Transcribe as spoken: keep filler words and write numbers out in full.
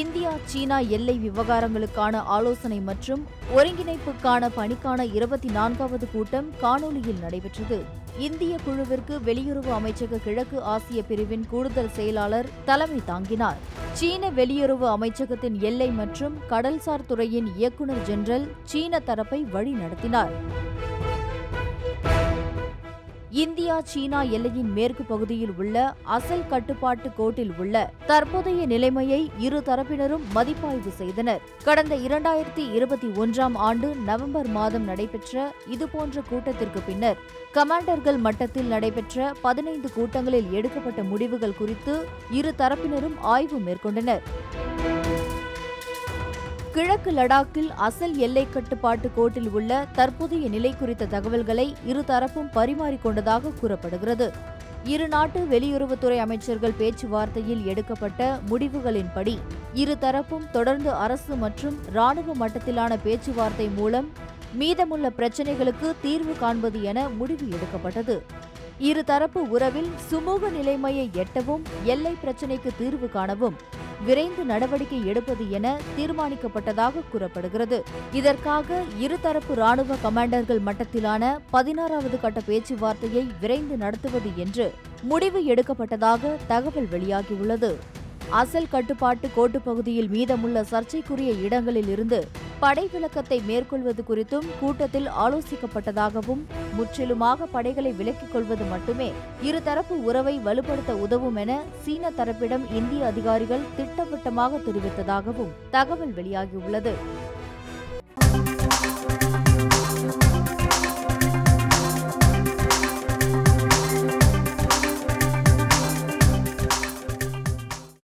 India சீனா எல்லை விவகாரங்களுக்கான ஆலோசனை மற்றும் ஒருங்கிணைப்புக்கான பணிக்கான இருபத்தி நான்காவது கூட்டம் காணொலியில் நடைபெற்றது. இந்திய குழுவிற்கு வெளியுறவு அமைச்சக கிழக்கு ஆசிய பிரிவின் கூடுதல் செயலாளர் தலைமை தாங்கினார். சீன வெளியுறவு அமைச்சகத்தின் எல்லை மற்றும் கடல்சார் துறையின் இயக்குநர் ஜெனரல் சீன தரப்பை வழி நடத்தினார். இந்தியா சீனா எல்லையின் மேற்கு பகுதியில் உள்ள அசல் கட்டுப்பாட்டு கோட்டில் உள்ள தற்போதைய நிலைமையை இரு தரப்பினரும் மதிப்பாய்வு செய்தனர். கடந்த இரண்டாயிரத்தி இருபத்தி ஒன்றாம் ஆண்டு நவம்பர் மாதம் நடைபெற்ற இதுபோன்ற கூட்டத்திற்கு பின்னர் கமாண்டர்கள் மட்டத்தில் நடைபெற்ற பதினைந்து கூட்டங்களில் எடுக்கப்பட்ட முடிவுகள் குறித்து இரு தரப்பினரும் ஆய்வு மேற்கொண்டனர். கிழக்கு லடாக்கில் அசல் எல்லை கட்டுப்பாட்டு கோட்டில் உள்ள தற்போதைய நிலை குறித்த தகவல்களை இருதரப்பும் பரிமாறிக்கொண்டதாக கூறப்படுகிறது. இரு நாட்டு வெளியுறவுத்துறை அமைச்சர்கள் பேச்சுவார்த்தையில் எடுக்கப்பட்ட முடிவுகளின்படி இருதரப்பும் தொடர்ந்து அரசு மற்றும் ராணுவ மட்டத்திலான பேச்சுவார்த்தை மூலம் மீதமுள்ள பிரச்சினைகளுக்கு தீர்வு காண்பது என முடிவு எடுக்கப்பட்டது. இருதரப்பு உறவில் சுமூக நிலைமையை எட்டவும் எல்லை பிரச்சினைக்கு தீர்வு காணவும் விரைந்து நடவடிக்கை எடுப்பது என தீர்மானிக்கப்பட்டதாக கூறப்படுகிறது. இதற்காக இருதரப்பு ராணுவ கமாண்டர்கள் மட்டத்திலான பதினாறாவது கட்ட பேச்சுவார்த்தையை விரைந்து நடத்துவது என்று முடிவு எடுக்கப்பட்டதாக தகவல் வெளியாகியுள்ளது. அசல் கட்டுப்பாட்டு கோட்டு பகுதியில் மீதமுள்ள சர்ச்சைக்குரிய இடங்களில் இருந்து படை விலக்கத்தை மேற்கொள்வது குறித்தும் கூட்டத்தில் ஆலோசிக்கப்பட்டதாகவும் முற்றிலுமாக படைகளை விலக்கிக் கொள்வது மட்டுமே இருதரப்பு உறவை வலுப்படுத்த உதவும் என சீன தரப்பிடம் இந்திய அதிகாரிகள் திட்டவட்டமாக தெரிவித்ததாகவும் தகவல் வெளியாகியுள்ளது.